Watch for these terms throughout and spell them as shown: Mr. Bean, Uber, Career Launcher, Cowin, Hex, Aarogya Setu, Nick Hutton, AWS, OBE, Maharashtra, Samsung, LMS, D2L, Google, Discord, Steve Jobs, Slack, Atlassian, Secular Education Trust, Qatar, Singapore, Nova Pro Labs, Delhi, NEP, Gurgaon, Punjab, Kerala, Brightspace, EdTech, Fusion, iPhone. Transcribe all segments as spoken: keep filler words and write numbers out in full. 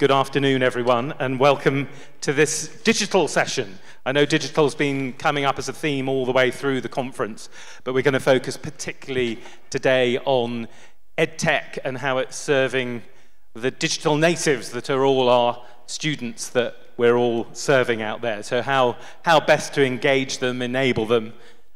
Good afternoon, everyone, and welcome to this digital session. I know digital's been coming up as a theme all the way through the conference, but we're going to focus particularly today on EdTech and how it's serving the digital natives that are all our students that we're all serving out there. So how, how best to engage them, enable them,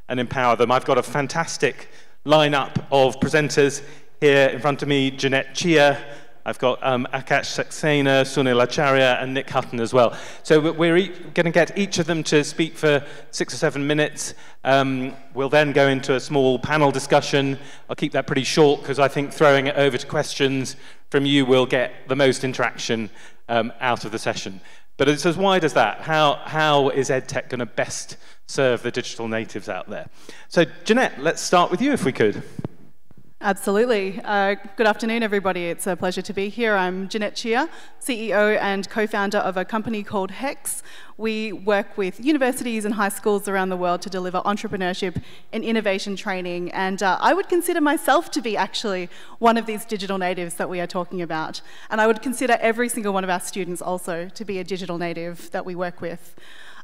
and empower them. I've got a fantastic lineup of presenters here in front of me. Jeanette Chia, I've got um, Akash Saxena, Sunil Acharya, and Nick Hutton as well. So we're e going to get each of them to speak for six or seven minutes. Um, we'll then go into a small panel discussion. I'll keep that pretty short because I think throwing it over to questions from you will get the most interaction um, out of the session. But it's as wide as that. How, how is EdTech going to best serve the digital natives out there? So Jeanette, let's start with you if we could. Absolutely. Uh, good afternoon, everybody. It's a pleasure to be here. I'm Jeanette Chia, C E O and co-founder of a company called Hex. We work with universities and high schools around the world to deliver entrepreneurship and innovation training. And uh, I would consider myself to be actually one of these digital natives that we are talking about. And I would consider every single one of our students also to be a digital native that we work with.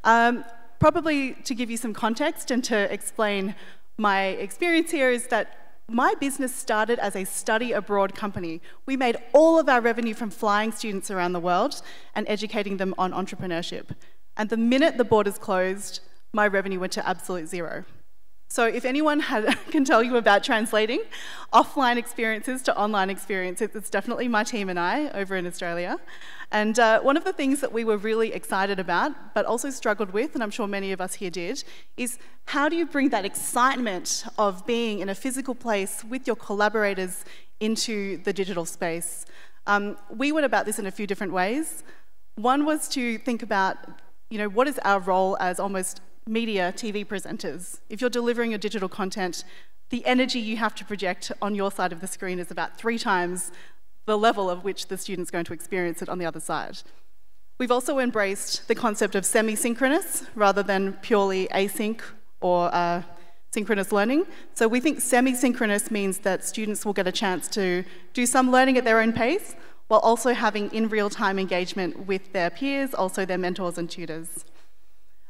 Um, probably to give you some context and to explain my experience here is that my business started as a study abroad company. We made all of our revenue from flying students around the world and educating them on entrepreneurship. And the minute the borders closed, my revenue went to absolute zero. So if anyone had, can tell you about translating offline experiences to online experiences, it's definitely my team and I over in Australia. And uh, one of the things that we were really excited about, but also struggled with, and I'm sure many of us here did, is how do you bring that excitement of being in a physical place with your collaborators into the digital space? Um, we went about this in a few different ways. One was to think about, you know, what is our role as almost media T V presenters? If you're delivering your digital content, the energy you have to project on your side of the screen is about three times the level of which the student's going to experience it on the other side. We've also embraced the concept of semi-synchronous rather than purely async or uh, synchronous learning. So we think semi-synchronous means that students will get a chance to do some learning at their own pace while also having in real-time engagement with their peers, also their mentors and tutors.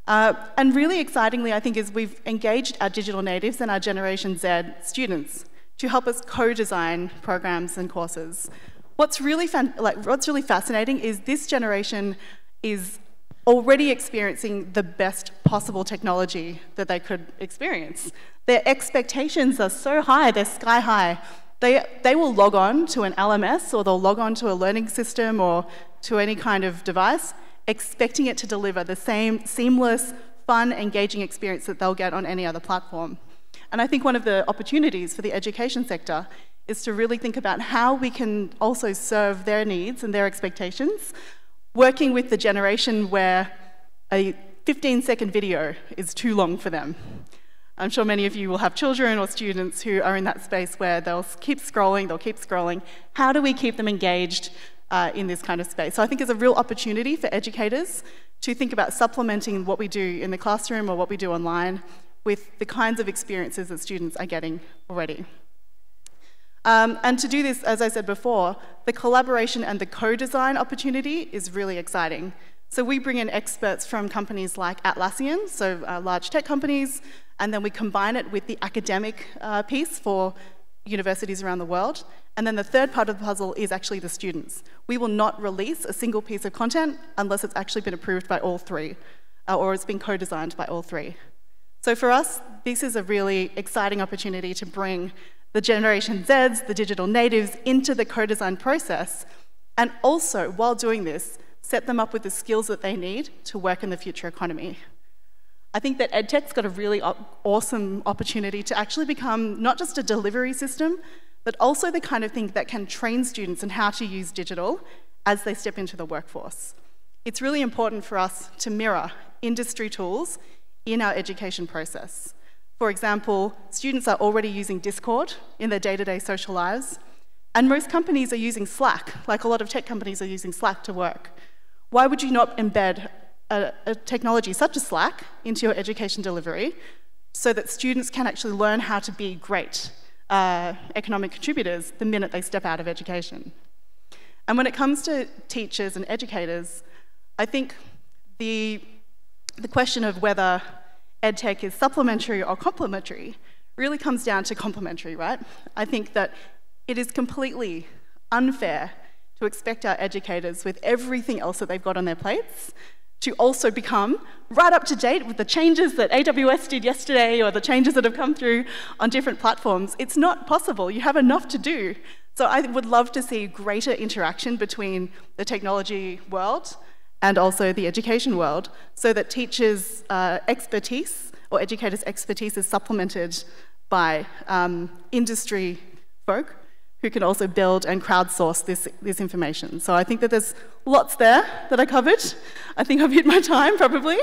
Uh, and really excitingly, I think, is we've engaged our digital natives and our Generation Z students to help us co-design programs and courses. What's really, fan like, what's really fascinating is this generation is already experiencing the best possible technology that they could experience. Their expectations are so high, they're sky high. They, they will log on to an L M S, or they'll log on to a learning system or to any kind of device, expecting it to deliver the same seamless, fun, engaging experience that they'll get on any other platform. And I think one of the opportunities for the education sector is to really think about how we can also serve their needs and their expectations, working with the generation where a fifteen second video is too long for them. I'm sure many of you will have children or students who are in that space where they'll keep scrolling, they'll keep scrolling. How do we keep them engaged Uh, in this kind of space? So I think it's a real opportunity for educators to think about supplementing what we do in the classroom or what we do online with the kinds of experiences that students are getting already. Um, and to do this, as I said before, the collaboration and the co-design opportunity is really exciting. So we bring in experts from companies like Atlassian, so uh, large tech companies, and then we combine it with the academic uh, piece for universities around the world. And then the third part of the puzzle is actually the students. We will not release a single piece of content unless it's actually been approved by all three, uh, or it's been co-designed by all three. So for us, this is a really exciting opportunity to bring the Generation Zs, the digital natives, into the co-design process, and also, while doing this, set them up with the skills that they need to work in the future economy. I think that EdTech's got a really awesome opportunity to actually become not just a delivery system, but also the kind of thing that can train students in how to use digital as they step into the workforce. It's really important for us to mirror industry tools in our education process. For example, students are already using Discord in their day-to-day social lives, and most companies are using Slack, like a lot of tech companies are using Slack to work. Why would you not embed A, a technology such as Slack into your education delivery so that students can actually learn how to be great uh, economic contributors the minute they step out of education? And when it comes to teachers and educators, I think the, the question of whether edtech is supplementary or complementary really comes down to complementary, right? I think that it is completely unfair to expect our educators, with everything else that they've got on their plates, to also become right up to date with the changes that A W S did yesterday or the changes that have come through on different platforms. It's not possible. You have enough to do. So I would love to see greater interaction between the technology world and also the education world, so that teachers' uh, expertise or educators' expertise is supplemented by um, industry folk who can also build and crowdsource this, this information. So I think that there's lots there that I covered. I think I've hit my time, probably.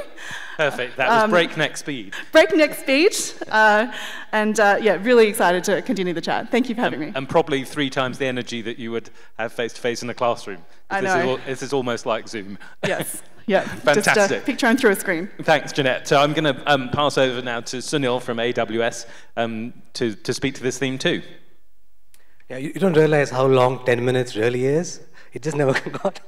Perfect. That was um, breakneck speed. Breakneck speed. Uh, and uh, yeah, really excited to continue the chat. Thank you for having and, me. And probably three times the energy that you would have face-to-face in the classroom. I this know. Is all, this is almost like Zoom. Yes. Yeah, fantastic. Just a picture and through a screen. Thanks, Jeanette. So I'm going to um, pass over now to Sunil from A W S um, to, to speak to this theme too. Yeah, you don't realize how long ten minutes really is. It just never got.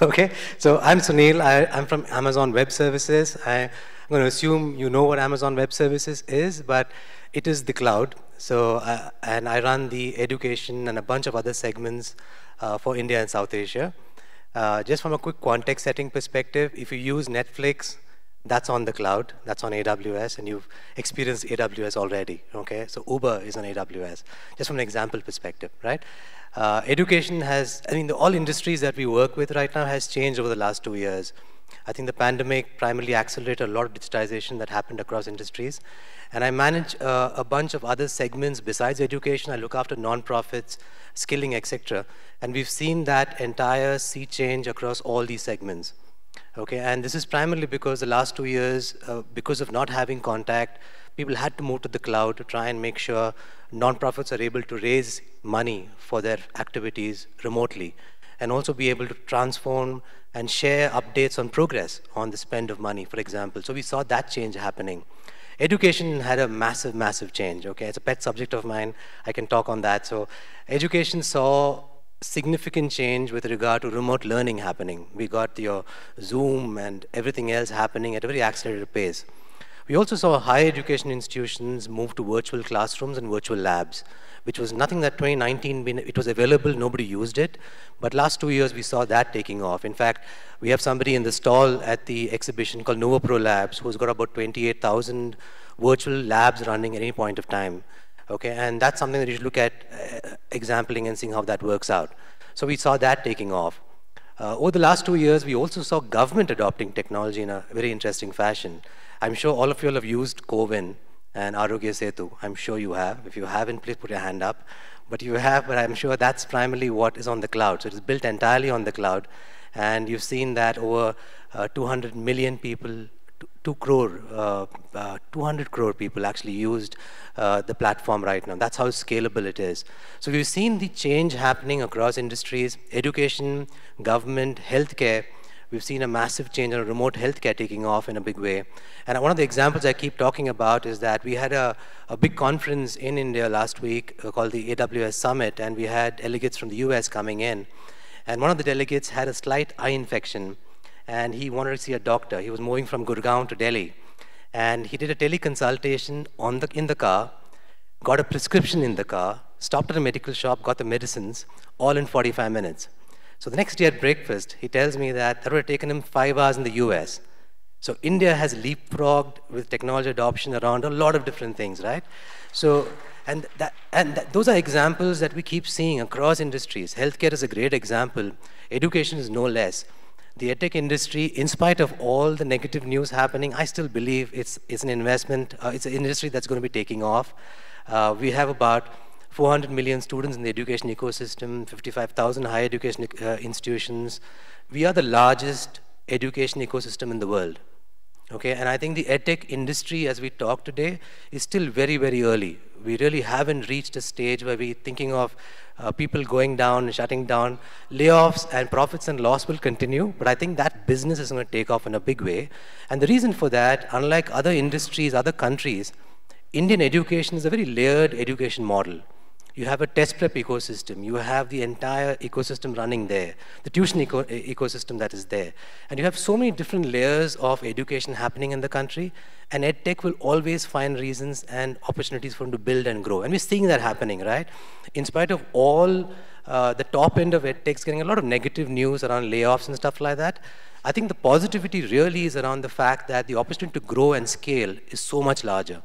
Okay, so I'm Sunil. I, I'm from Amazon Web Services. I, I'm going to assume you know what Amazon Web Services is, but it is the cloud. So, uh, and I run the education and a bunch of other segments uh, for India and South Asia. Uh, just from a quick context setting perspective, if you use Netflix, that's on the cloud, that's on A W S, and you've experienced A W S already, okay? So Uber is on A W S, just from an example perspective, right? Uh, education has, I mean, the, all industries that we work with right now has changed over the last two years. I think the pandemic primarily accelerated a lot of digitization that happened across industries. And I manage uh, a bunch of other segments besides education. I look after nonprofits, skilling, et cetera. And we've seen that entire sea change across all these segments. Okay, and this is primarily because the last two years, uh, because of not having contact, people had to move to the cloud to try and make sure nonprofits are able to raise money for their activities remotely, and also be able to transform and share updates on progress on the spend of money, for example. So we saw that change happening. Education had a massive, massive change. Okay, it's a pet subject of mine. I can talk on that. So education saw significant change with regard to remote learning happening. We got your Zoom and everything else happening at a very accelerated pace. We also saw higher education institutions move to virtual classrooms and virtual labs, which was nothing that twenty nineteen, been, it was available, nobody used it. But last two years, we saw that taking off. In fact, we have somebody in the stall at the exhibition called Nova Pro Labs, who's got about twenty-eight thousand virtual labs running at any point of time. Okay, and that's something that you should look at uh, exampling and seeing how that works out. So we saw that taking off. Uh, over the last two years, we also saw government adopting technology in a very interesting fashion. I'm sure all of you all have used Cowin and Aarogya Setu. I'm sure you have. If you haven't, please put your hand up. But you have, but I'm sure that's primarily what is on the cloud. So it's built entirely on the cloud. And you've seen that over uh, two hundred million people two crore, uh, uh, two hundred crore people actually used uh, the platform right now. That's how scalable it is. So we've seen the change happening across industries, education, government, healthcare. We've seen a massive change in remote healthcare taking off in a big way. And one of the examples I keep talking about is that we had a, a big conference in India last week called the A W S Summit, and we had delegates from the U S coming in. And one of the delegates had a slight eye infection, and he wanted to see a doctor. He was moving from Gurgaon to Delhi. And he did a teleconsultation on the, in the car, got a prescription in the car, stopped at a medical shop, got the medicines, all in forty-five minutes. So the next day at breakfast, he tells me that that would have taken him five hours in the U S. So India has leapfrogged with technology adoption around a lot of different things, right? So, and, that, and that, those are examples that we keep seeing across industries. Healthcare is a great example. Education is no less. The edtech industry, in spite of all the negative news happening, I still believe it's, it's an investment, uh, it's an industry that's going to be taking off. Uh, we have about four hundred million students in the education ecosystem, fifty-five thousand higher education uh, institutions. We are the largest education ecosystem in the world. Okay, and I think the edtech industry, as we talk today, is still very, very early. We really haven't reached a stage where we're thinking of uh, people going down and shutting down. Layoffs and profits and loss will continue, but I think that business is going to take off in a big way. And the reason for that, unlike other industries, other countries, Indian education is a very layered education model. You have a test prep ecosystem. You have the entire ecosystem running there, the tuition eco ecosystem that is there. And you have so many different layers of education happening in the country, and EdTech will always find reasons and opportunities for them to build and grow. And we're seeing that happening, right? In spite of all uh, the top end of EdTech's getting a lot of negative news around layoffs and stuff like that, I think the positivity really is around the fact that the opportunity to grow and scale is so much larger.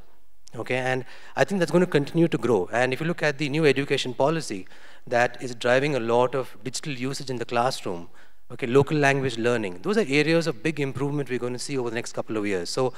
Okay, and I think that's going to continue to grow. And if you look at the new education policy that is driving a lot of digital usage in the classroom, okay, local language learning, those are areas of big improvement we're going to see over the next couple of years. So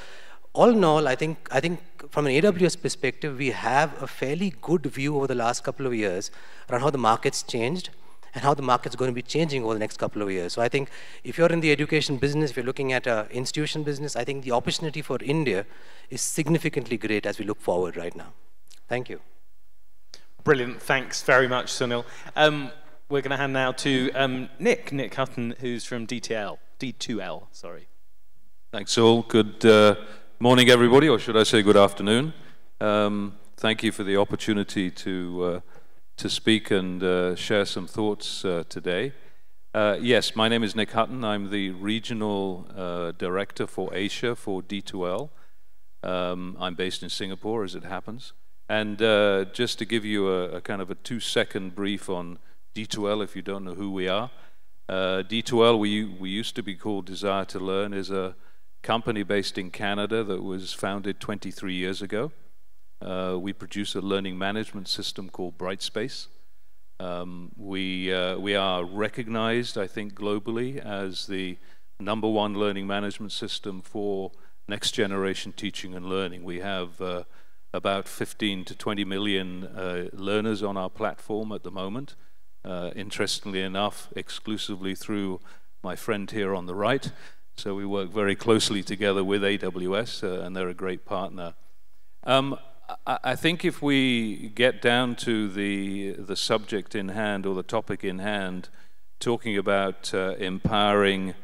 all in all, I think, I think from an A W S perspective, we have a fairly good view over the last couple of years around how the market's changed and how the market's going to be changing over the next couple of years. So I think if you're in the education business, if you're looking at an institution business, I think the opportunity for India is significantly great as we look forward right now. Thank you. Brilliant. Thanks very much, Sunil. Um, we're going to hand now to um, Nick, Nick Hutton, who's from D T L, D two L, sorry. Thanks all. Good uh, morning, everybody, or should I say good afternoon. Um, thank you for the opportunity to uh, to speak and uh, share some thoughts uh, today. Uh, yes, my name is Nick Hutton. I'm the Regional uh, Director for Asia for D two L. Um, I'm based in Singapore, as it happens. And uh, just to give you a, a kind of a two-second brief on D two L, if you don't know who we are. Uh, D two L, we, we used to be called Desire to Learn, is a company based in Canada that was founded twenty-three years ago. Uh, we produce a learning management system called Brightspace. Um, we, uh, we are recognized, I think, globally as the number one learning management system for next generation teaching and learning. We have uh, about fifteen to twenty million uh, learners on our platform at the moment. Uh, interestingly enough, exclusively through my friend here on the right. So we work very closely together with A W S, uh, and they're a great partner. Um, I think if we get down to the the subject in hand or the topic in hand, talking about uh, empowering,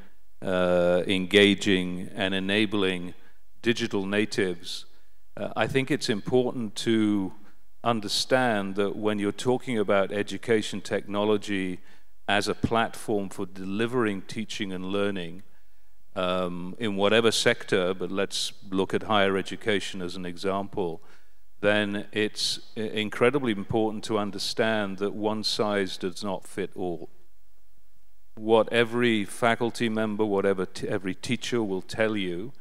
uh, engaging and enabling digital natives, uh, I think it's important to understand that when you're talking about education technology as a platform for delivering teaching and learning, um, in whatever sector, but let's look at higher education as an example, then it's incredibly important to understand that one size does not fit all. What every faculty member, whatever t every teacher will tell you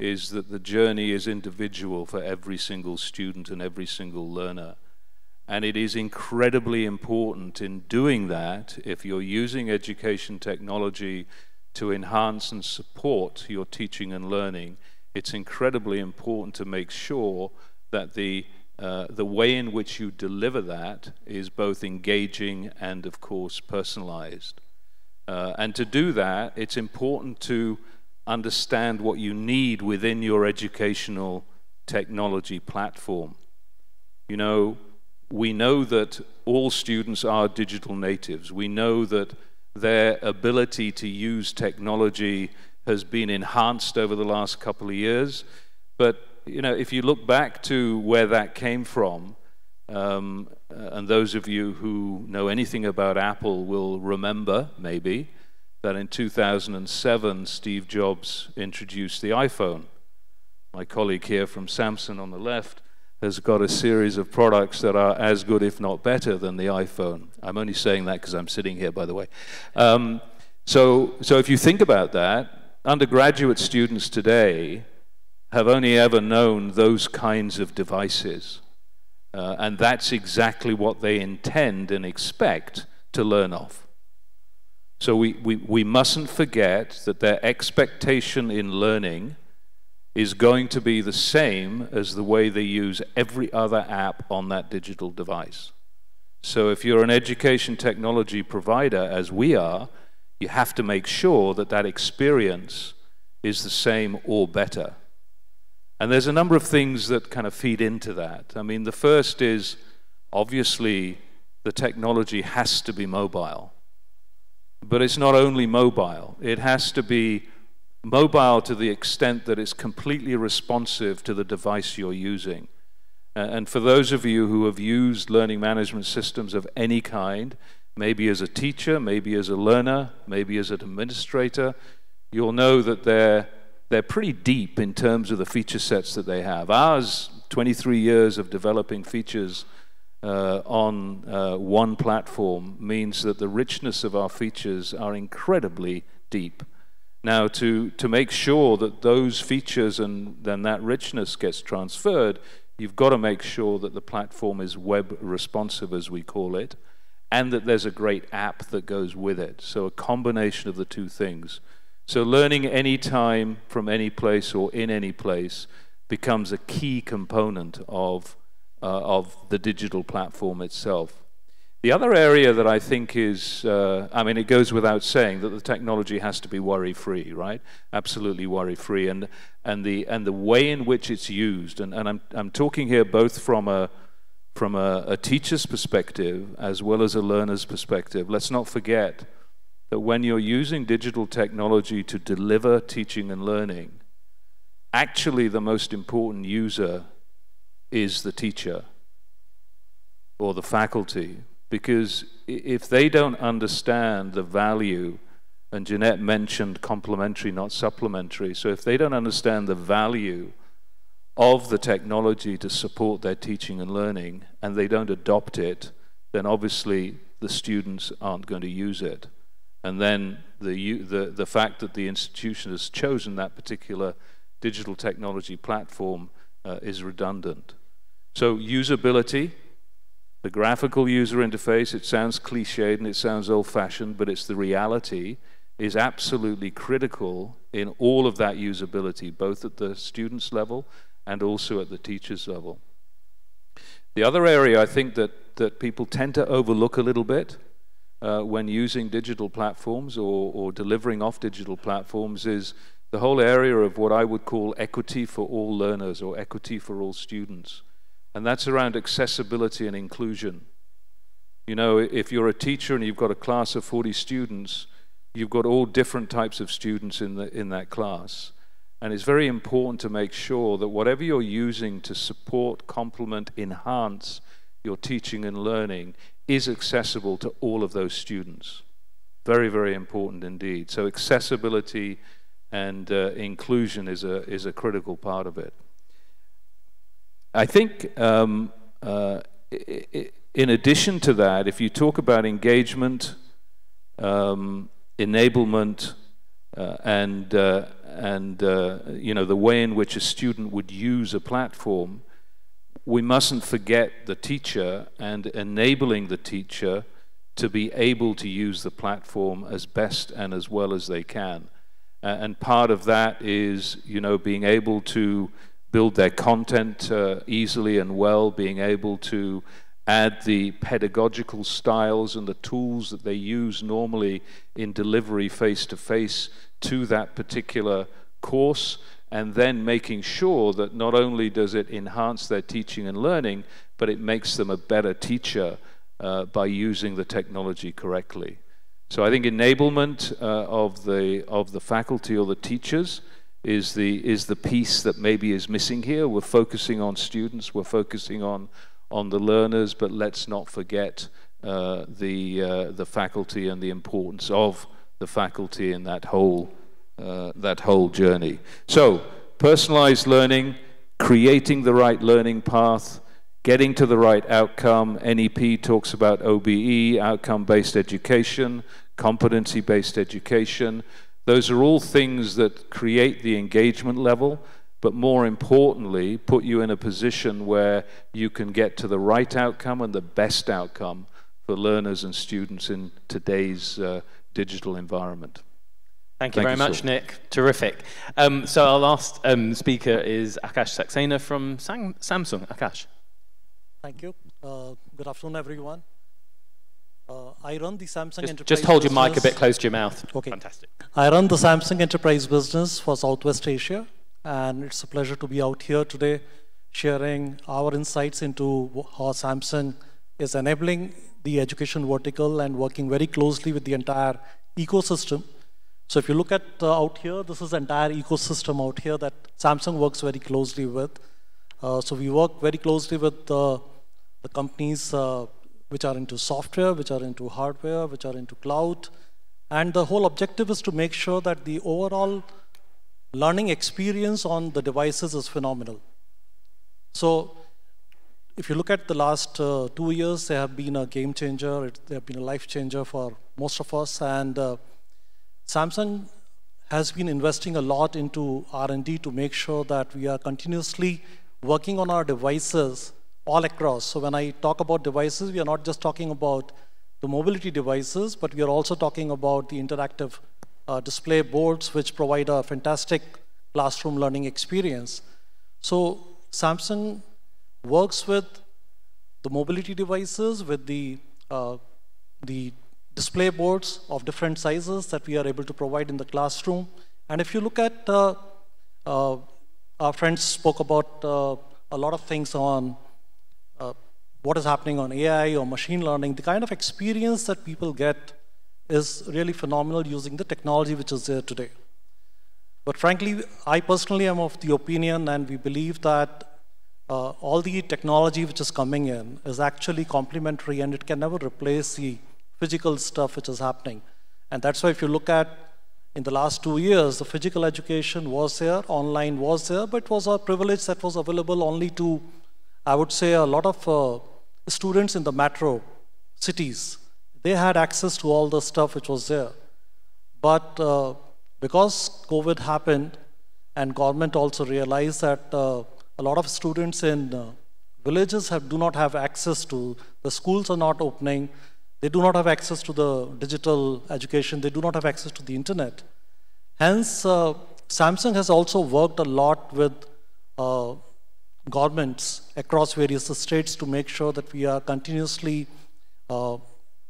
is that the journey is individual for every single student and every single learner. And it is incredibly important in doing that, if you're using education technology to enhance and support your teaching and learning, it's incredibly important to make sure that the, uh, the way in which you deliver that is both engaging and, of course, personalized. Uh, and to do that, it's important to understand what you need within your educational technology platform. You know, we know that all students are digital natives. We know that their ability to use technology has been enhanced over the last couple of years, but you know, if you look back to where that came from, um, and those of you who know anything about Apple will remember, maybe, that in two thousand seven, Steve Jobs introduced the iPhone. My colleague here from Samsung on the left has got a series of products that are as good, if not better, than the iPhone. I'm only saying that because I'm sitting here, by the way. Um, so, so if you think about that, undergraduate students today have only ever known those kinds of devices. Uh, and that's exactly what they intend and expect to learn of. So we, we, we mustn't forget that their expectation in learning is going to be the same as the way they use every other app on that digital device. So if you're an education technology provider, as we are, you have to make sure that that experience is the same or better. And there's a number of things that kind of feed into that. I mean, the first is, obviously, the technology has to be mobile. But it's not only mobile. It has to be mobile to the extent that it's completely responsive to the device you're using. Uh, and for those of you who have used learning management systems of any kind, maybe as a teacher, maybe as a learner, maybe as an administrator, you'll know that they're, they're pretty deep in terms of the feature sets that they have. Ours, twenty-three years of developing features uh, on uh, one platform means that the richness of our features are incredibly deep. Now, to, to make sure that those features and then that richness gets transferred, you've got to make sure that the platform is web responsive, as we call it, and that there's a great app that goes with it. So a combination of the two things. So learning any time, from any place, or in any place becomes a key component of, uh, of the digital platform itself. The other area that I think is, uh, I mean, it goes without saying that the technology has to be worry-free, right? Absolutely worry-free, and and the and the way in which it's used, and, and I'm I'm talking here both from a from a, a teacher's perspective as well as a learner's perspective. Let's not forget that when you're using digital technology to deliver teaching and learning, actually the most important user is the teacher or the faculty. Because if they don't understand the value, and Jeanette mentioned complementary, not supplementary, so if they don't understand the value of the technology to support their teaching and learning, and they don't adopt it, then obviously the students aren't going to use it. And then the, the, the fact that the institution has chosen that particular digital technology platform uh, is redundant. So usability. The graphical user interface, it sounds cliched and it sounds old-fashioned, but it's the reality, is absolutely critical in all of that usability, both at the student's level and also at the teacher's level. The other area I think that, that people tend to overlook a little bit uh, when using digital platforms or, or delivering off digital platforms is the whole area of what I would call equity for all learners or equity for all students. And that's around accessibility and inclusion. You know, if you're a teacher and you've got a class of forty students, you've got all different types of students in, the, in that class. And it's very important to make sure that whatever you're using to support, complement, enhance your teaching and learning is accessible to all of those students. Very, very important indeed. So accessibility and uh, inclusion is a, is a critical part of it. I think um, uh, in addition to that, if you talk about engagement, um, enablement, uh, and, uh, and uh, you know, the way in which a student would use a platform, we mustn't forget the teacher and enabling the teacher to be able to use the platform as best and as well as they can. Uh, and part of that is, you know, being able to build their content uh, easily and well, being able to add the pedagogical styles and the tools that they use normally in delivery face-to-face to that particular course, and then making sure that not only does it enhance their teaching and learning, but it makes them a better teacher uh, by using the technology correctly. So I think enablement uh, of the, of the faculty or the teachers is the, is the piece that maybe is missing here. We're focusing on students, we're focusing on, on the learners, but let's not forget uh, the, uh, the faculty and the importance of the faculty in that whole, uh, that whole journey. So, personalized learning, creating the right learning path, getting to the right outcome. N E P talks about O B E, outcome-based education, competency-based education. Those are all things that create the engagement level, but more importantly, put you in a position where you can get to the right outcome and the best outcome for learners and students in today's uh, digital environment. Thank you Thank very you much, so. Nick. Terrific. Um, so our last um, speaker is Akash Saxena from Sam Samsung. Akash. Thank you. Uh, good afternoon, everyone. Uh, I run the Samsung just, Enterprise Just hold your business. Mic a bit close to your mouth. Okay. Fantastic. I run the Samsung Enterprise business for Southwest Asia, and it's a pleasure to be out here today sharing our insights into how Samsung is enabling the education vertical and working very closely with the entire ecosystem. So if you look at uh, out here, this is the entire ecosystem out here that Samsung works very closely with. Uh, so we work very closely with uh, the companies uh, which are into software, which are into hardware, which are into cloud. And the whole objective is to make sure that the overall learning experience on the devices is phenomenal. So if you look at the last uh, two years, they have been a game changer. It, they have been a life changer for most of us. And uh, Samsung has been investing a lot into R and D to make sure that we are continuously working on our devices all across. So when I talk about devices, we are not just talking about the mobility devices, but we are also talking about the interactive uh, display boards, which provide a fantastic classroom learning experience. So Samsung works with the mobility devices, with the, uh, the display boards of different sizes that we are able to provide in the classroom. And if you look at, uh, uh, our friends spoke about uh, a lot of things on uh, what is happening on A I or machine learning. The kind of experience that people get is really phenomenal using the technology which is there today. But frankly, I personally am of the opinion, and we believe that uh, all the technology which is coming in is actually complementary, and it can never replace the physical stuff which is happening. And that's why if you look at in the last two years, the physical education was there, online was there, but it was a privilege that was available only to, I would say, a lot of uh, students in the metro cities. They had access to all the stuff which was there. But uh, because COVID happened, and government also realized that uh, a lot of students in uh, villages have, do not have access to, the schools are not opening, they do not have access to the digital education, they do not have access to the internet. Hence, uh, Samsung has also worked a lot with uh, governments across various states to make sure that we are continuously uh,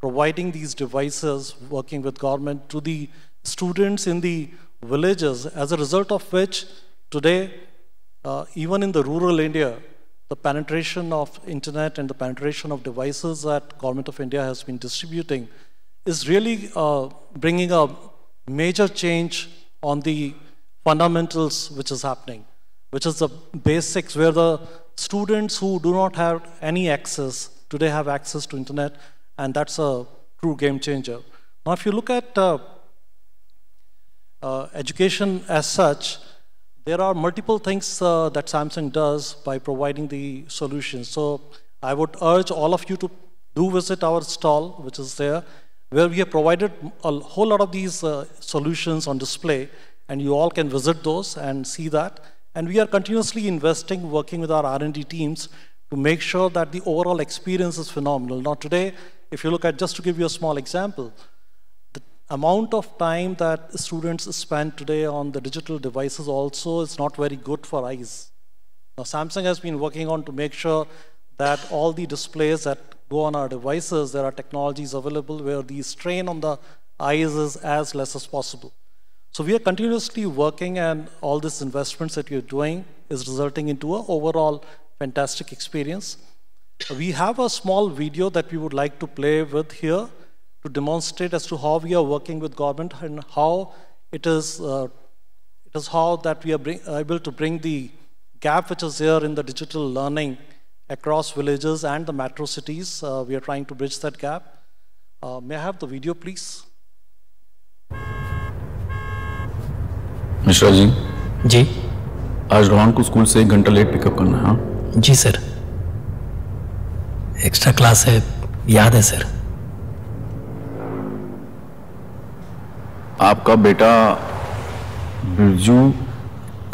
providing these devices, working with government to the students in the villages, as a result of which today, uh, even in the rural India, the penetration of internet and the penetration of devices that Government of India has been distributing is really uh, bringing a major change on the fundamentals which is happening, which is the basics where the students who do not have any access today have access to internet, and that's a true game changer. Now if you look at uh, uh, education as such, there are multiple things uh, that Samsung does by providing the solutions. So I would urge all of you to do visit our stall, which is there, where we have provided a whole lot of these uh, solutions on display, and you all can visit those and see that. And we are continuously investing, working with our R and D teams to make sure that the overall experience is phenomenal. Now today, if you look at, just to give you a small example, the amount of time that students spend today on the digital devices also is not very good for eyes. Now Samsung has been working on to make sure that all the displays that go on our devices, there are technologies available where the strain on the eyes is as less as possible. So we are continuously working, and all these investments that you're doing is resulting into an overall fantastic experience. We have a small video that we would like to play with here to demonstrate as to how we are working with government and how it is, uh, it is how that we are bring, able to bring the gap which is there in the digital learning across villages and the metro cities. Uh, we are trying to bridge that gap. Uh, may I have the video, please? Mishra ji जी आज रोहन को school से एक घंटा late pickup करना है। हाँ जी sir, extra class है, याद है सर। आपका बेटा बिरजू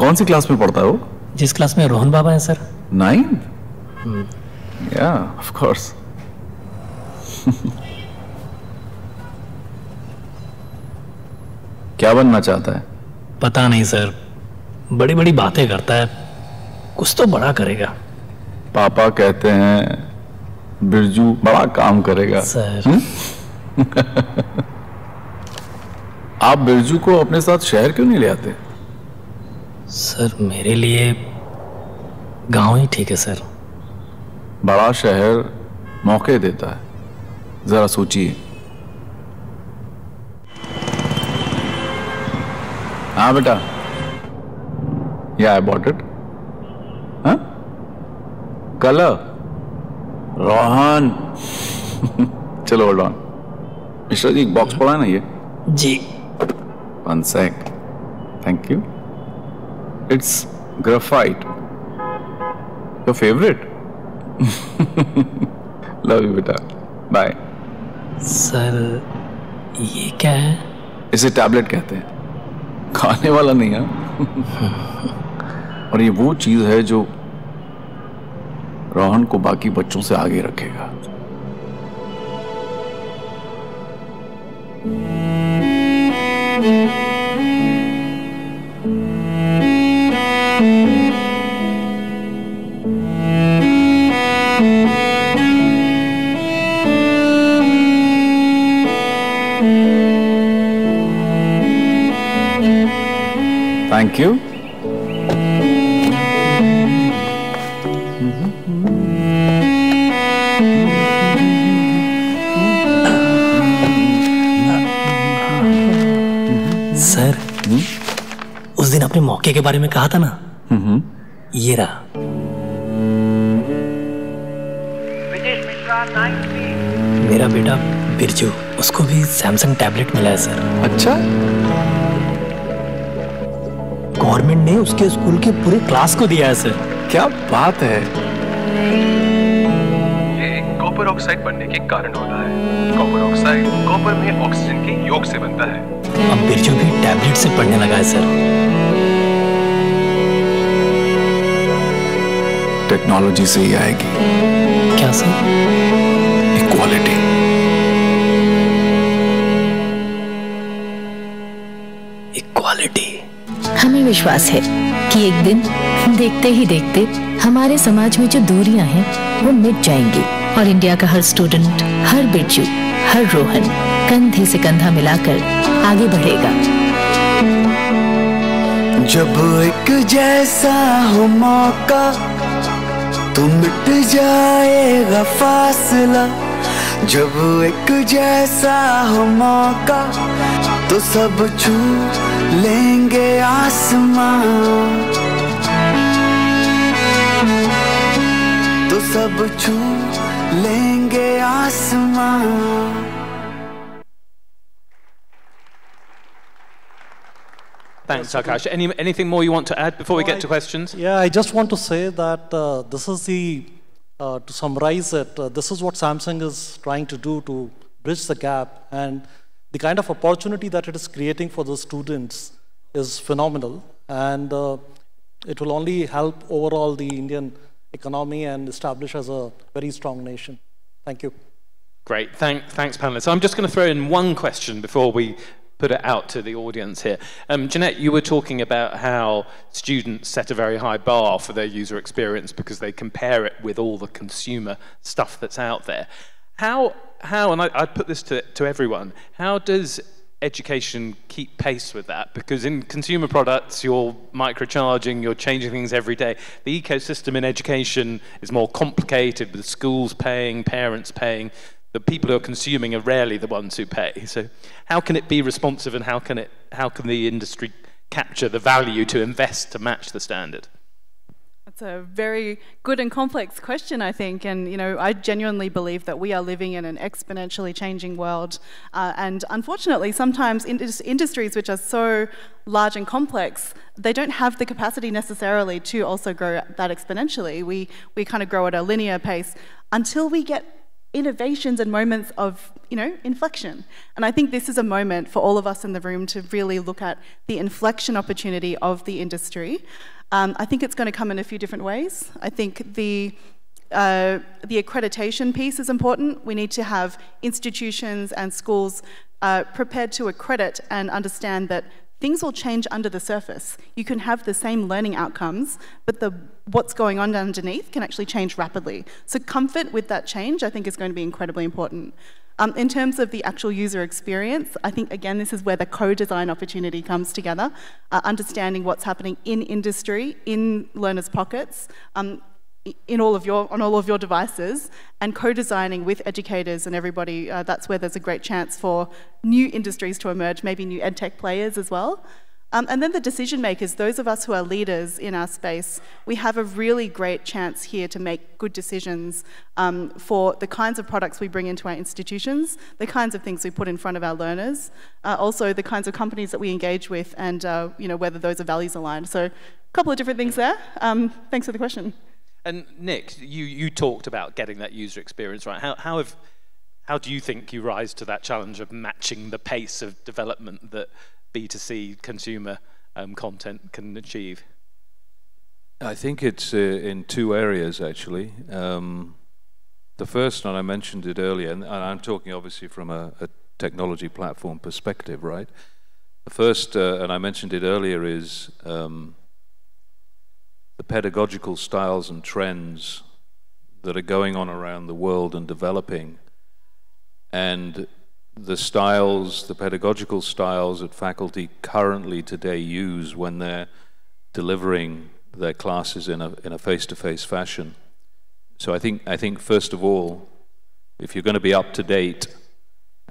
कौन सी क्लास में पढ़ता है? वो जिस क्लास में रोहन बाबा है सर। नाइन्थ? या ऑफ कोर्स। क्या बनना चाहता है? पता नहीं सर, बड़ी बड़ी बातें करता है, कुछ तो बड़ा करेगा। पापा कहते हैं बिरजू बड़ा काम करेगा सर। आप बिरजू को अपने साथ शहर क्यों नहीं ले आते? सर मेरे लिए गांव ही ठीक है सर। बड़ा शहर मौके देता है, जरा सोचिए। हाँ बेटा, या आई बॉट इट। हाँ color. Rohan. Chalo, hold on. Mishra ji, box pada na ye? Ji. One sec. Thank you. It's graphite. Your favorite? Love you, beta. Bye. Sir, ये क्या है? इसे टैबलेट कहते हैं. खाने वाला नहीं है. और ये वो चीज है जो रोहन को बाकी बच्चों से आगे रखेगा. Thank you. Sir, उस दिन आपने मौके के बारे में कहा था ना? ये रहा. मेरा बेटा बिरजू, उसको भी सैमसंग टैबलेट मिला है सर. अच्छा? गवर्नमेंट ने उसके स्कूल के पूरे क्लास को दिया है सर. क्या बात है. ये कॉपर ऑक्साइड बनने के कारण होता है. कॉपर ऑक्साइड कॉपर में ऑक्सीजन के योग से बनता है. अब बिरजू भी टैबलेट से पढ़ने लगा है सर. टेक्नोलॉजी से ही आएगी. क्या सर? इक्वालिटी. इक्वालिटी. हमें विश्वास है कि एक दिन देखते ही देखते हमारे समाज में जो दूरियां हैं वो मिट जाएंगी और इंडिया का हर स्टूडेंट, हर बिरजू, हर रोहन कंधे से कंधा मिलाकर आगे बढ़ेगा. जब एक जैसा हो मौका तो मिट जाएगा फासला. जब एक जैसा हो मौका तो सब छू लेंगे आसमां. तो सब छू लेंगे आसमां. Thanks, Akash. Any, anything more you want to add before no, we get I, to questions? Yeah, I just want to say that uh, this is the, uh, to summarize it, uh, this is what Samsung is trying to do to bridge the gap, and the kind of opportunity that it is creating for the students is phenomenal, and uh, it will only help overall the Indian economy and establish as a very strong nation. Thank you. Great. Thank, thanks, panelists. So I'm just going to throw in one question before we put it out to the audience here. Um, Jeanette, you were talking about how students set a very high bar for their user experience because they compare it with all the consumer stuff that's out there. How, how, and I, I put this to, to everyone, how does education keep pace with that? Because in consumer products, you're microcharging, you're changing things every day. The ecosystem in education is more complicated with schools paying, parents paying. The people who are consuming are rarely the ones who pay. So how can it be responsive, and how can, it, how can the industry capture the value to invest to match the standard? It's a very good and complex question, I think, and you know, I genuinely believe that we are living in an exponentially changing world, uh, and unfortunately sometimes in industries which are so large and complex, they don't have the capacity necessarily to also grow that exponentially. We, we kind of grow at a linear pace until we get innovations and moments of, you know, inflection. And I think this is a moment for all of us in the room to really look at the inflection opportunity of the industry. Um, I think it's going to come in a few different ways. I think the, uh, the accreditation piece is important. We need to have institutions and schools uh, prepared to accredit and understand that things will change under the surface. You can have the same learning outcomes, but the, what's going on underneath can actually change rapidly. So comfort with that change, I think, is going to be incredibly important. Um, in terms of the actual user experience, I think, again, this is where the co-design opportunity comes together, uh, understanding what's happening in industry, in learners' pockets, um, in all of your, on all of your devices, and co-designing with educators and everybody. Uh, that's where there's a great chance for new industries to emerge, maybe new edtech players as well. Um, and then the decision makers, those of us who are leaders in our space, we have a really great chance here to make good decisions um, for the kinds of products we bring into our institutions, the kinds of things we put in front of our learners, uh, also the kinds of companies that we engage with, and uh, you know, whether those are values aligned. So a couple of different things there. Um, thanks for the question. And Nick, you, you talked about getting that user experience right. How, how, have, how do you think you rise to that challenge of matching the pace of development that B two C consumer um, content can achieve? I think it's uh, in two areas, actually. Um, the first one, I mentioned it earlier, and I'm talking obviously from a, a technology platform perspective, right? The first, uh, and I mentioned it earlier, is um, the pedagogical styles and trends that are going on around the world and developing, and the styles, the pedagogical styles that faculty currently today use when they're delivering their classes in a in a face-to-face fashion. So I think I think first of all, if you're going to be up to date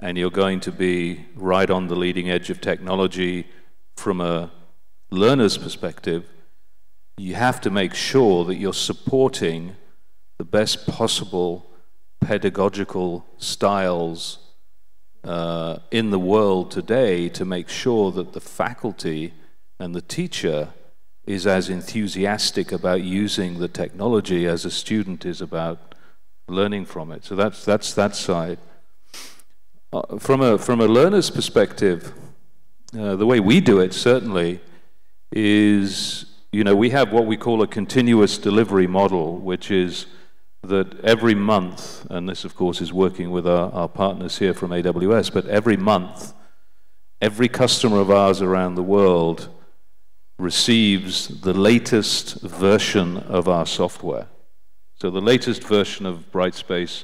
and you're going to be right on the leading edge of technology from a learner's perspective, you have to make sure that you're supporting the best possible pedagogical styles uh, in the world today to make sure that the faculty and the teacher is as enthusiastic about using the technology as a student is about learning from it. So that's, that's that side. Uh, from, a, from a learner's perspective, uh, the way we do it certainly is, you know, we have what we call a continuous delivery model, which is that every month, and this of course is working with our, our partners here from A W S, but every month, every customer of ours around the world receives the latest version of our software. So the latest version of Brightspace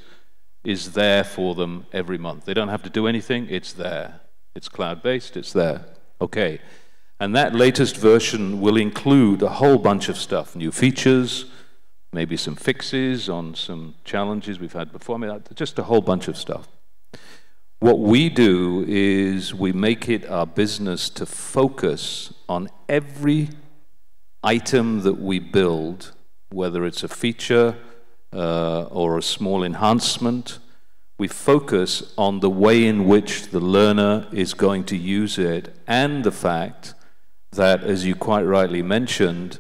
is there for them every month. They don't have to do anything, it's there. It's cloud-based, it's there. Okay. And that latest version will include a whole bunch of stuff, new features, maybe some fixes on some challenges we've had before, I mean, just a whole bunch of stuff. What we do is we make it our business to focus on every item that we build, whether it's a feature uh, or a small enhancement. We focus on the way in which the learner is going to use it, and the fact that, as you quite rightly mentioned,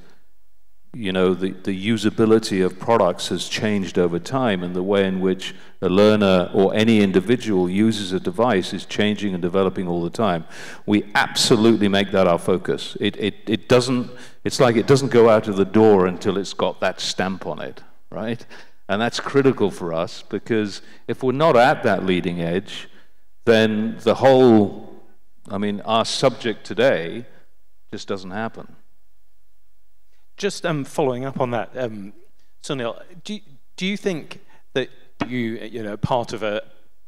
you know, the, the usability of products has changed over time, and the way in which a learner or any individual uses a device is changing and developing all the time. We absolutely make that our focus. It, it, it doesn't, it's like it doesn't go out of the door until it's got that stamp on it, right? And that's critical for us, because if we're not at that leading edge, then the whole, I mean, our subject today just doesn't happen. Just um, following up on that, um, Sunil, do, do you think that you, you know, part of a,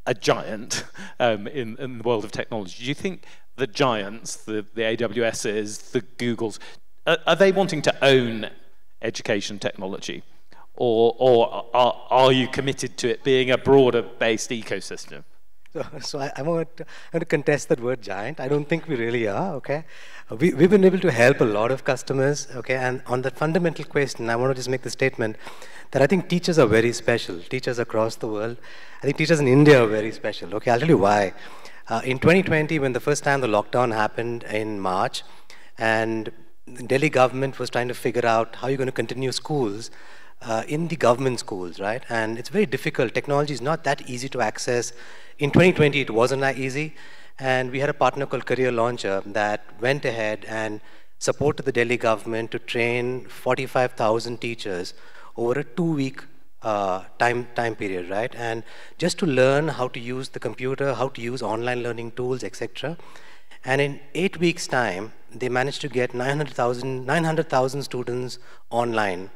a giant um, in, in the world of technology, do you think the giants, the, the A W Ss, the Googles, are, are they wanting to own education technology? Or, or are, are you committed to it being a broader-based ecosystem? So, so I, I'm going to contest that word giant. I don't think we really are, okay? We, we've been able to help a lot of customers, okay? And on that fundamental question, I want to just make the statement that I think teachers are very special. Teachers across the world. I think teachers in India are very special, okay? I'll tell you why. Uh, in twenty twenty, when the first time the lockdown happened in March, and the Delhi government was trying to figure out how you're going to continue schools, Uh, in the government schools, right? And it's very difficult. Technology is not that easy to access. In twenty twenty, it wasn't that easy. And we had a partner called Career Launcher that went ahead and supported the Delhi government to train forty-five thousand teachers over a two-week uh, time, time period, right? And just to learn how to use the computer, how to use online learning tools, et cetera. And in eight weeks' time, they managed to get nine hundred thousand students online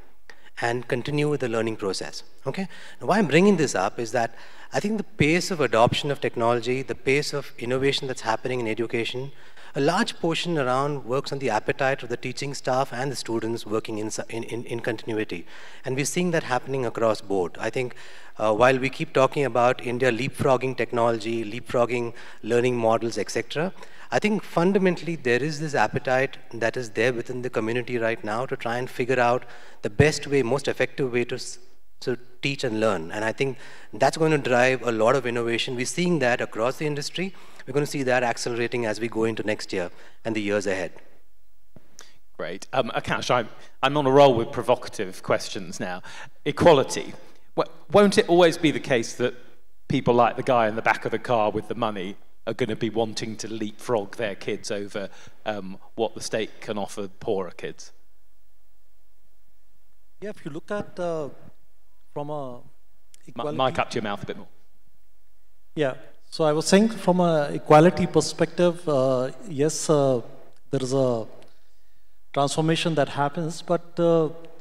and continue with the learning process, okay? Now, why I'm bringing this up is that I think the pace of adoption of technology, the pace of innovation that's happening in education, A large portion around works on the appetite of the teaching staff and the students working in, in, in continuity. And we're seeing that happening across board. I think uh, while we keep talking about India leapfrogging technology, leapfrogging learning models, et cetera, I think fundamentally there is this appetite that is there within the community right now to try and figure out the best way, most effective way to So teach and learn. And I think that's going to drive a lot of innovation. We're seeing that across the industry. We're going to see that accelerating as we go into next year and the years ahead. Great. Um, Akash, I'm, I'm on a roll with provocative questions now. Equality. W- won't it always be the case that people like the guy in the back of the car with the money are going to be wanting to leapfrog their kids over um, what the state can offer poorer kids? Yeah, if you look at the From a equality. Mic up to your mouth a bit more. Yeah, so I was saying from an equality perspective, uh, yes, uh, there is a transformation that happens, but uh,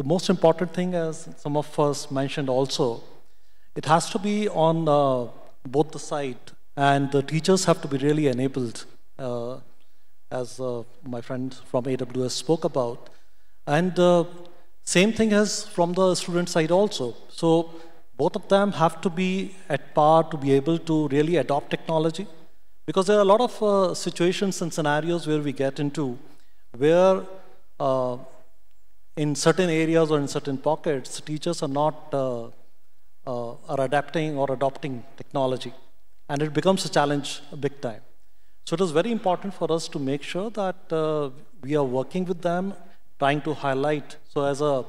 the most important thing, as some of us mentioned also, it has to be on uh, both the side, and the teachers have to be really enabled, uh, as uh, my friend from A W S spoke about. And uh, same thing as from the student side also. So both of them have to be at par to be able to really adopt technology, because there are a lot of uh, situations and scenarios where we get into where uh, in certain areas or in certain pockets, teachers are not uh, uh, are adapting or adopting technology, and it becomes a challenge big time. So it is very important for us to make sure that uh, we are working with them, trying to highlight. So as a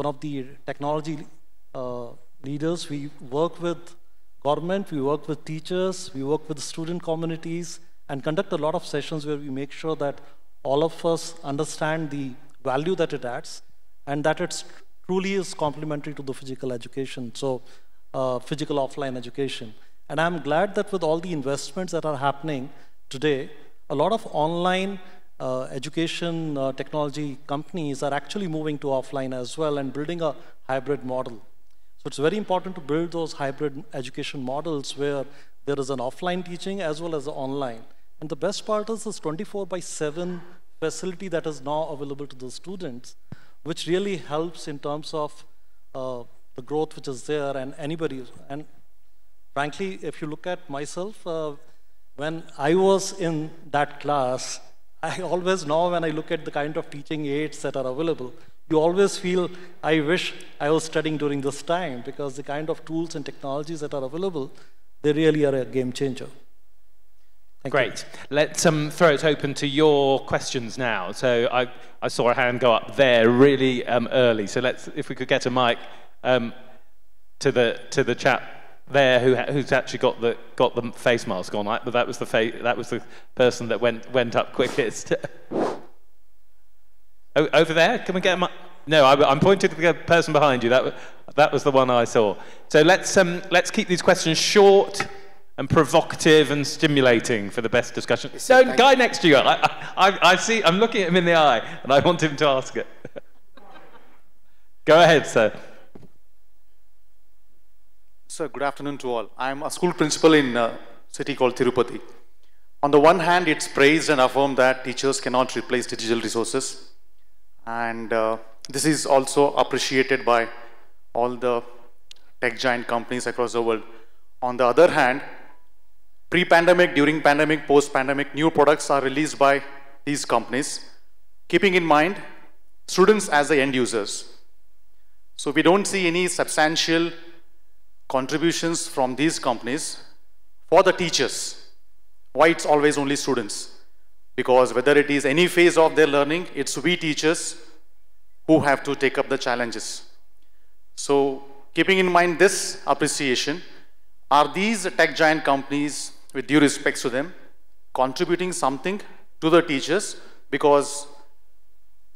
one of the technology uh, leaders, we work with government, we work with teachers, we work with student communities, and conduct a lot of sessions where we make sure that all of us understand the value that it adds, and that it truly is complementary to the physical education, so uh, physical offline education. And I'm glad that with all the investments that are happening today, a lot of online Uh, education uh, technology companies are actually moving to offline as well and building a hybrid model. So it's very important to build those hybrid education models where there is an offline teaching as well as online. And the best part is this twenty-four by seven facility that is now available to the students, which really helps in terms of uh, the growth which is there, and anybody. And frankly, if you look at myself, uh, when I was in that class, I always know when I look at the kind of teaching aids that are available, you always feel, I wish I was studying during this time, because the kind of tools and technologies that are available, they really are a game changer. Thank Great. You. Let's um, throw it open to your questions now. So I, I saw a hand go up there really um, early. So let's, if we could get a mic um, to the to the chat there, who who's actually got the got the face mask on, but that was the fa that was the person that went went up quickest. Oh, over there, can we get him up? No, I, I'm pointing to the person behind you. That that was the one I saw. So let's um let's keep these questions short and provocative and stimulating for the best discussion. So the guy next to you, I, I I see, I'm looking at him in the eye, and I want him to ask it. Go ahead, sir. Sir, good afternoon to all. I'm a school principal in a city called Tirupati. On the one hand, it's praised and affirmed that teachers cannot replace digital resources. And uh, this is also appreciated by all the tech giant companies across the world. On the other hand, pre-pandemic, during pandemic, post-pandemic, new products are released by these companies, keeping in mind students as the end users. So we don't see any substantial contributions from these companies for the teachers. Why it's always only students? Because whether it is any phase of their learning, it's we teachers who have to take up the challenges. So keeping in mind this appreciation, are these tech giant companies, with due respect to them, contributing something to the teachers? Because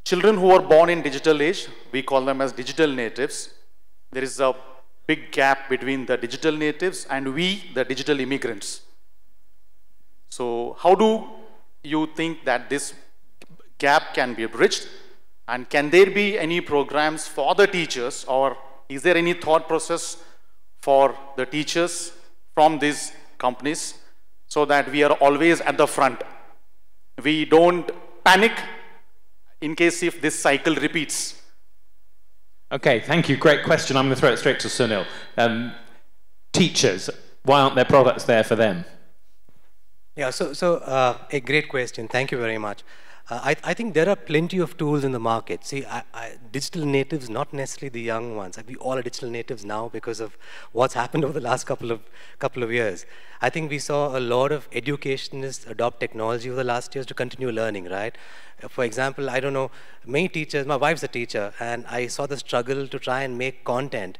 children who are born in digital age, we call them as digital natives. There is a big gap between the digital natives and we, the digital immigrants. So how do you think that this gap can be bridged? And can there be any programs for the teachers, or is there any thought process for the teachers from these companies so that we are always at the front? we don't panic in case if this cycle repeats. Okay, thank you. Great question. I'm going to throw it straight to Sunil. Um, teachers, why aren't there products there for them? Yeah, so, so uh, a great question. Thank you very much. Uh, I, I think there are plenty of tools in the market. See, I, I, digital natives, not necessarily the young ones. We all are digital natives now because of what's happened over the last couple of, couple of years. I think we saw a lot of educationists adopt technology over the last years to continue learning, right? For example, I don't know, many teachers, my wife's a teacher, and I saw the struggle to try and make content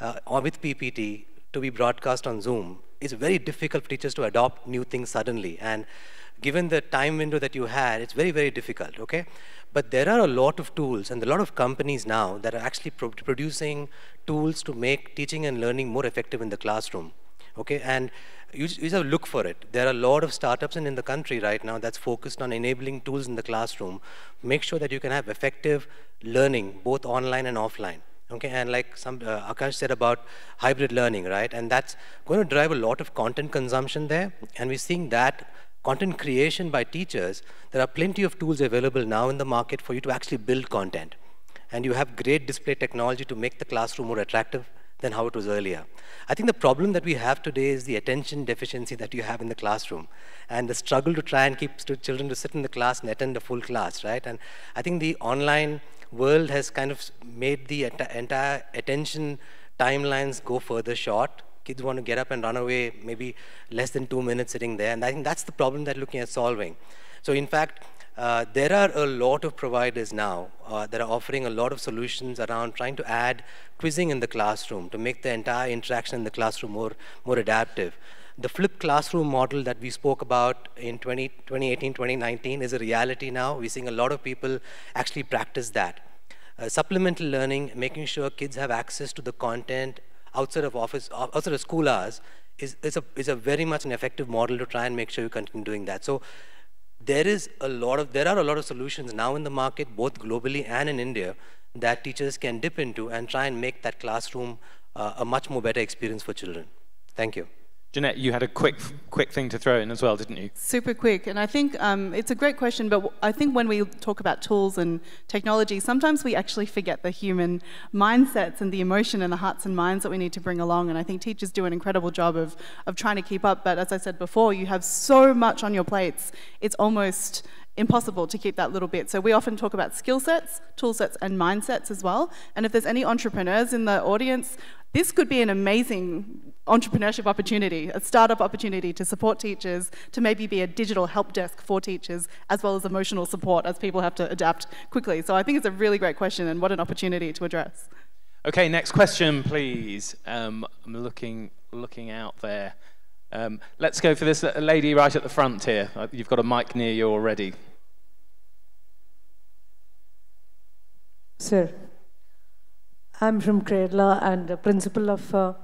uh, or with P P T to be broadcast on Zoom. It's very difficult for teachers to adopt new things suddenly. And given the time window that you had, it's very, very difficult, okay? But there are a lot of tools and a lot of companies now that are actually pro producing tools to make teaching and learning more effective in the classroom, okay? And you just, you just look for it. There are a lot of startups in, in the country right now that's focused on enabling tools in the classroom. Make sure that you can have effective learning, both online and offline. Okay, and like some, uh, Akash said about hybrid learning, right? And that's going to drive a lot of content consumption there. And we're seeing that content creation by teachers. There are plenty of tools available now in the market for you to actually build content. And you have great display technology to make the classroom more attractive than how it was earlier. I think the problem that we have today is the attention deficiency that you have in the classroom and the struggle to try and keep children to sit in the class and attend a full class, right? And I think the online world has kind of made the entire attention timelines go further short. Kids want to get up and run away, maybe less than two minutes sitting there. And I think that's the problem that we're looking at solving. So in fact, uh, there are a lot of providers now uh, that are offering a lot of solutions around trying to add quizzing in the classroom to make the entire interaction in the classroom more, more adaptive. The flipped classroom model that we spoke about in twenty eighteen twenty nineteen is a reality now. We're seeing a lot of people actually practice that. Uh, supplemental learning, making sure kids have access to the content outside of office, outside of school hours, is, is, a, is a very much an effective model to try and make sure you continue doing that. So there is a lot of, there are a lot of solutions now in the market, both globally and in India, that teachers can dip into and try and make that classroom uh, a much more better experience for children. Thank you. Jeanette, you had a quick quick thing to throw in as well, didn't you? Super quick, and I think um, it's a great question, but I think when we talk about tools and technology, sometimes we actually forget the human mindsets and the emotion and the hearts and minds that we need to bring along, and I think teachers do an incredible job of, of trying to keep up, but as I said before, you have so much on your plates, it's almost impossible to keep that little bit. So we often talk about skill sets, tool sets, and mindsets as well, and if there's any entrepreneurs in the audience, this could be an amazing entrepreneurship opportunity, a startup opportunity to support teachers, to maybe be a digital help desk for teachers, as well as emotional support as people have to adapt quickly. So I think it's a really great question and what an opportunity to address. Okay, next question, please. Um, I'm looking, looking out there. Um, let's go for this lady right at the front here. You've got a mic near you already. Sir, I'm from Kerala and the principal of uh,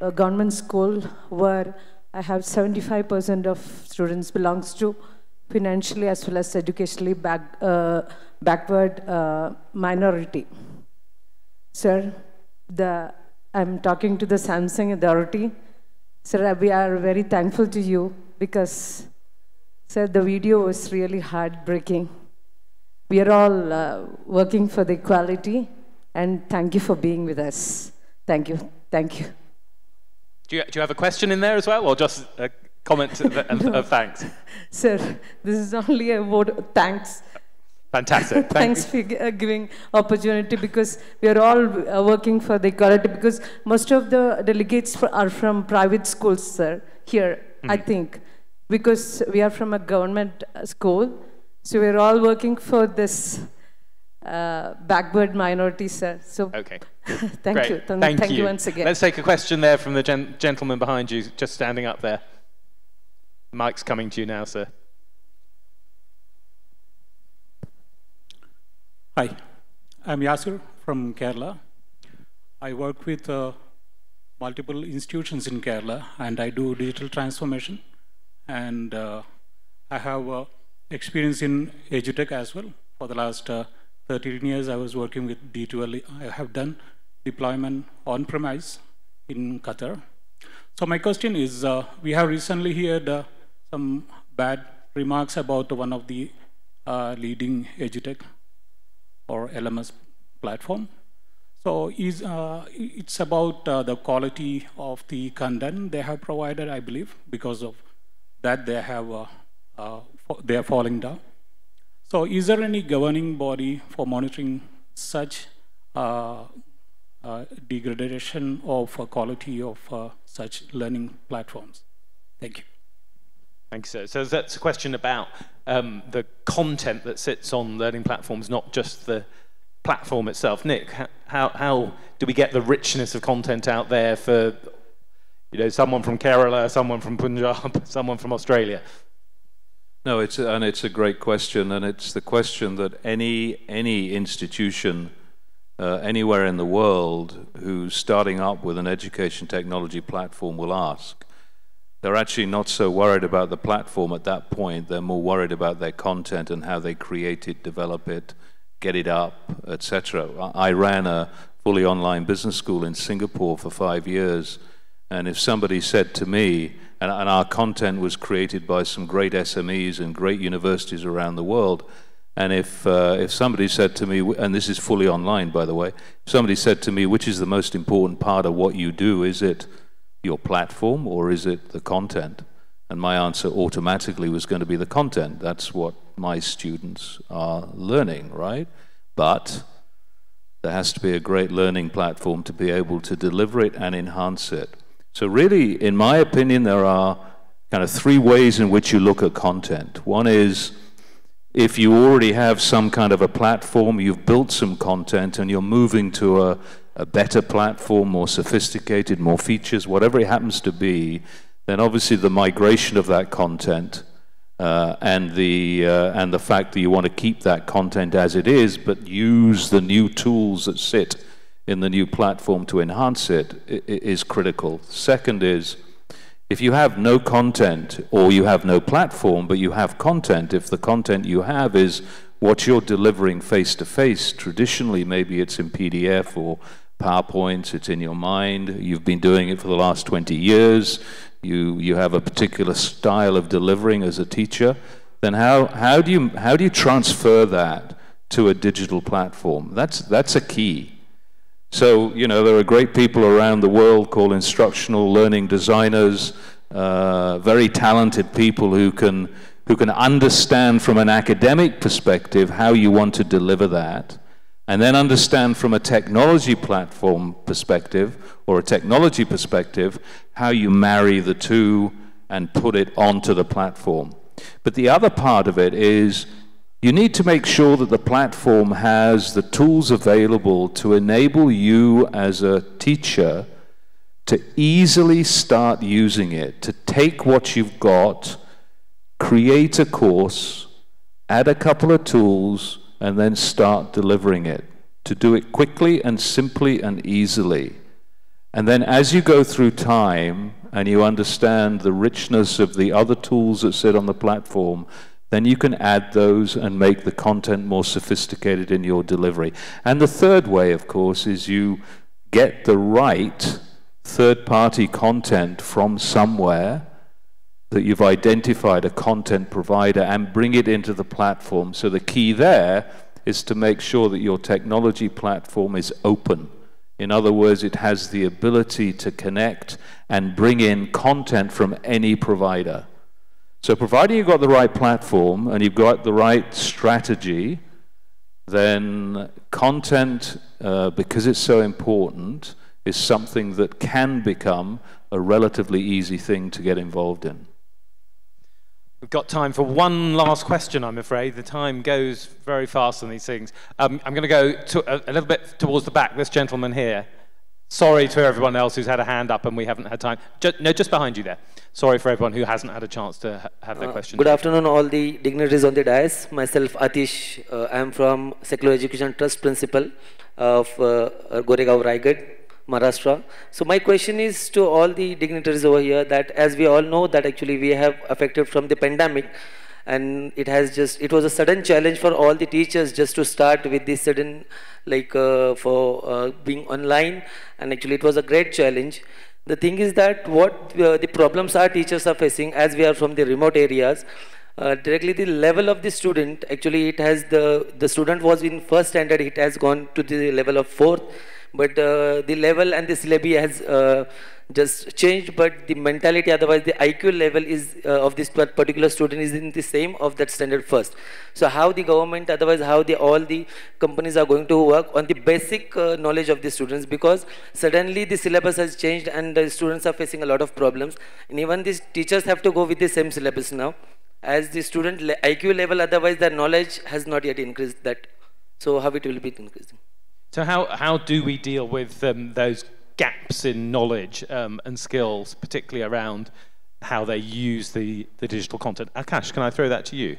a government school where I have seventy-five percent of students belongs to financially as well as educationally back, uh, backward uh, minority. Sir, the, I'm talking to the Samsung authority. Sir, we are very thankful to you because, sir, the video was really heartbreaking. We are all uh, working for the equality, and thank you for being with us. Thank you. Thank you. Do you, do you have a question in there as well, or just a comment of, of, no. of thanks? Sir, this is only a word of thanks. Fantastic. Thanks for uh, giving opportunity, because we are all uh, working for the equality, because most of the delegates for, are from private schools, sir, here, mm-hmm. I think, because we are from a government school. So we are all working for this uh, backward minority, sir. So okay. Thank Great. you. Th thank, thank you once again. Let's take a question there from the gen gentleman behind you, just standing up there. Mike's coming to you now, sir. Hi, I'm Yasir from Kerala. I work with uh, multiple institutions in Kerala, and I do digital transformation. And uh, I have uh, experience in edutech as well. For the last uh, thirteen years, I was working with D two L. I have done deployment on-premise in Qatar. So my question is, uh, we have recently heard uh, some bad remarks about one of the uh, leading edutech or L M S platform. So is, uh, it's about uh, the quality of the content they have provided, I believe, because of that they have uh, uh, they are falling down. So is there any governing body for monitoring such uh, uh, degradation of uh, quality of uh, such learning platforms? Thank you. Thank you, sir. So that's a question about um, the content that sits on learning platforms, not just the platform itself. Nick, how, how do we get the richness of content out there for, you know, someone from Kerala, someone from Punjab, someone from Australia? No, it's a, and it's a great question, and it's the question that any any institution uh, anywhere in the world who's starting up with an education technology platform will ask. They're actually not so worried about the platform at that point. They're more worried about their content and how they create it, develop it, get it up, et cetera. I ran a fully online business school in Singapore for five years, and if somebody said to me, and, and our content was created by some great S M Es and great universities around the world, and if, uh, if somebody said to me, and this is fully online, by the way, if somebody said to me, which is the most important part of what you do, is it your platform or is it the content? And my answer automatically was going to be the content. That's what my students are learning, right? But there has to be a great learning platform to be able to deliver it and enhance it. So really, in my opinion, there are kind of three ways in which you look at content. One is, if you already have some kind of a platform, you've built some content and you're moving to a, a better platform, more sophisticated, more features, whatever it happens to be, then obviously the migration of that content uh, and the uh, and the fact that you want to keep that content as it is, but use the new tools that sit in the new platform to enhance it, is critical. Second is, if you have no content or you have no platform, but you have content, if the content you have is what you're delivering face-to-face, traditionally maybe it's in P D F or PowerPoints, it's in your mind, you've been doing it for the last twenty years, you, you have a particular style of delivering as a teacher, then how, how, do you, how do you transfer that to a digital platform? That's, that's a key. So, you know, there are great people around the world called instructional learning designers, uh, very talented people who can, who can understand from an academic perspective how you want to deliver that, and then understand from a technology platform perspective or a technology perspective how you marry the two and put it onto the platform. But the other part of it is you need to make sure that the platform has the tools available to enable you as a teacher to easily start using it, to take what you've got, create a course, add a couple of tools, and then start delivering it, to do it quickly and simply and easily. And then as you go through time and you understand the richness of the other tools that sit on the platform, then you can add those and make the content more sophisticated in your delivery. And the third way, of course, is you get the right third-party content from somewhere that you've identified a content provider and bring it into the platform. So the key there is to make sure that your technology platform is open. In other words, it has the ability to connect and bring in content from any provider. So providing you've got the right platform and you've got the right strategy, then content, uh, because it's so important, is something that can become a relatively easy thing to get involved in. We've got time for one last question, I'm afraid. The time goes very fast on these things. Um, I'm going to go to a, a little bit towards the back, this gentleman here. Sorry to everyone else who's had a hand up and we haven't had time. Just, no, just behind you there. Sorry for everyone who hasn't had a chance to ha have their uh, question. Good afternoon, all the dignitaries on the dais. Myself, Atish. Uh, I'm from Secular Education Trust Principal of uh, Goregao Raigad, Maharashtra. So my question is to all the dignitaries over here that, as we all know, that actually we have affected from the pandemic, and it has just it was a sudden challenge for all the teachers just to start with this sudden like uh, for uh, being online, and actually it was a great challenge. The thing is that what uh, the problems our teachers are facing, as we are from the remote areas, uh, directly the level of the student. Actually, it has the the student was in first standard. It has gone to the level of fourth, but uh, the level and the syllabi has uh, just changed. But the mentality, otherwise the I Q level is uh, of this particular student is in the same of that standard first. So how the government, otherwise how the all the companies are going to work on the basic uh, knowledge of the students, because suddenly the syllabus has changed and the students are facing a lot of problems. And even these teachers have to go with the same syllabus now as the student I Q level, otherwise their knowledge has not yet increased that. So how it will be increasing. So how, how do we deal with um, those gaps in knowledge um, and skills, particularly around how they use the, the digital content? Akash, can I throw that to you?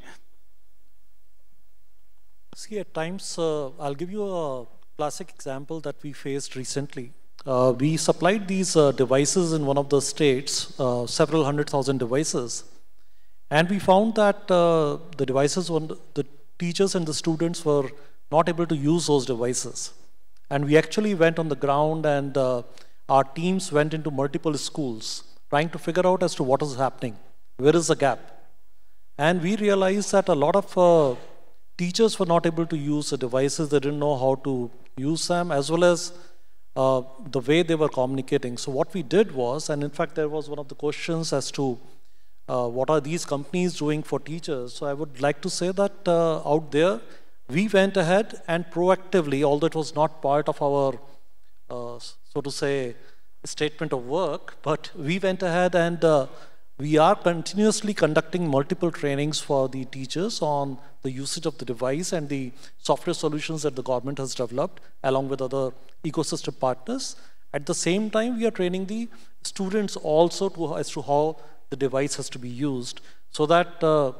See, at times, uh, I'll give you a classic example that we faced recently. Uh, we supplied these uh, devices in one of the states, uh, several hundred thousand devices, and we found that uh, the devices, the teachers and the students were not able to use those devices. And we actually went on the ground, and uh, our teams went into multiple schools trying to figure out as to what is happening, where is the gap. And we realized that a lot of uh, teachers were not able to use the devices, they didn't know how to use them, as well as uh, the way they were communicating. So what we did was, and in fact there was one of the questions as to uh, what are these companies doing for teachers. So I would like to say that uh, out there, we went ahead and proactively, although it was not part of our, uh, so to say, statement of work, but we went ahead and uh, we are continuously conducting multiple trainings for the teachers on the usage of the device and the software solutions that the government has developed along with other ecosystem partners. At the same time, we are training the students also to, as to how the device has to be used, so that uh,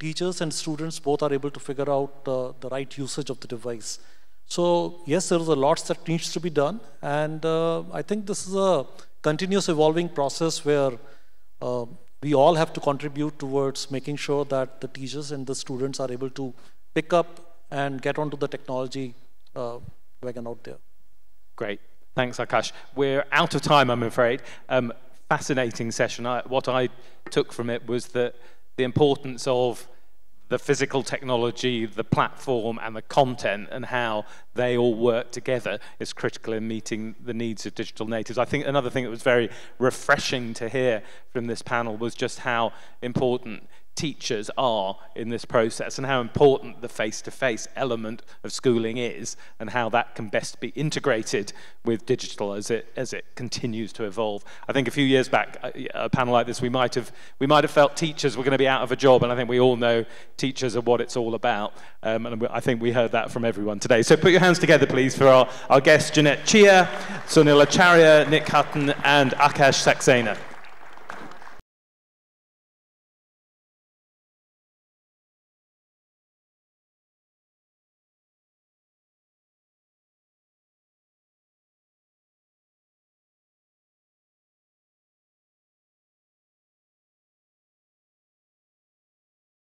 teachers and students both are able to figure out uh, the right usage of the device. So yes, there is a lot that needs to be done, and uh, I think this is a continuous evolving process where uh, we all have to contribute towards making sure that the teachers and the students are able to pick up and get onto the technology uh, wagon out there. Great, thanks Akash. We're out of time, I'm afraid. Um, fascinating session. I, what I took from it was that the importance of the physical technology, the platform, and the content, and how they all work together is critical in meeting the needs of digital natives. I think another thing that was very refreshing to hear from this panel was just how important teachers are in this process, and how important the face-to-face element of schooling is, and how that can best be integrated with digital as it as it continues to evolve. I think a few years back, a, a panel like this, we might have we might have felt teachers were going to be out of a job, and I think we all know teachers are what it's all about. Um, and I think we heard that from everyone today. So put your hands together, please, for our our guests Jeanette Chia, Sunil Acharya, Nick Hutton, and Akash Saxena.